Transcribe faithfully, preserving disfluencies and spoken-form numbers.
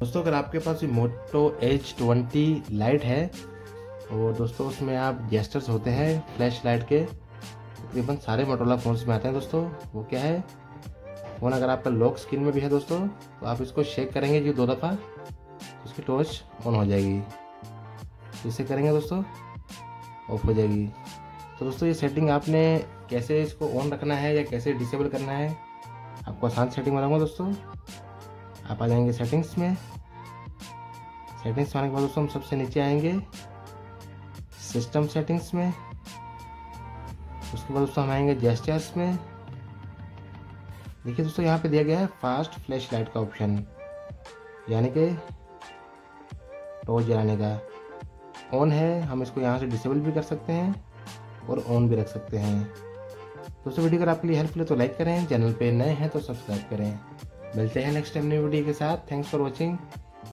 दोस्तों अगर आपके पास ये मोटो एज ट्वेंटी लाइट है और दोस्तों उसमें आप जेस्टर्स होते हैं फ्लैश लाइट के, तकरीबन सारे मोटोरोला फ़ोन्स में आते हैं दोस्तों। वो क्या है, फ़ोन अगर आपका लॉक स्क्रीन में भी है दोस्तों तो आप इसको शेक करेंगे जो दो दफ़ा तो उसकी टॉर्च ऑन हो जाएगी, जिसे करेंगे दोस्तों ऑफ हो जाएगी। तो दोस्तों ये सेटिंग आपने कैसे इसको ऑन रखना है या कैसे डिसेबल करना है, आपको आसान सेटिंग बनाऊंगा दोस्तों। आप आ जाएंगे सेटिंग्स में, सेटिंग्स में आने के बाद दोस्तों हम सबसे नीचे आएंगे सिस्टम सेटिंग्स में, उसके बाद दोस्तों हम आएंगे जेस्चर्स में। देखिए दोस्तों यहाँ पे दिया गया है फास्ट फ्लैश लाइट का ऑप्शन, यानी कि टॉर्च जलाने का ऑन है। हम इसको यहाँ से डिसेबल भी कर सकते हैं और ऑन भी रख सकते हैं। दोस्तों वीडियो अगर आपके लिए हेल्पफुल है तो लाइक करें, चैनल पे नए हैं तो सब्सक्राइब करें। मिलते हैं नेक्स्ट टाइम नई वीडियो के साथ। Thanks for watching.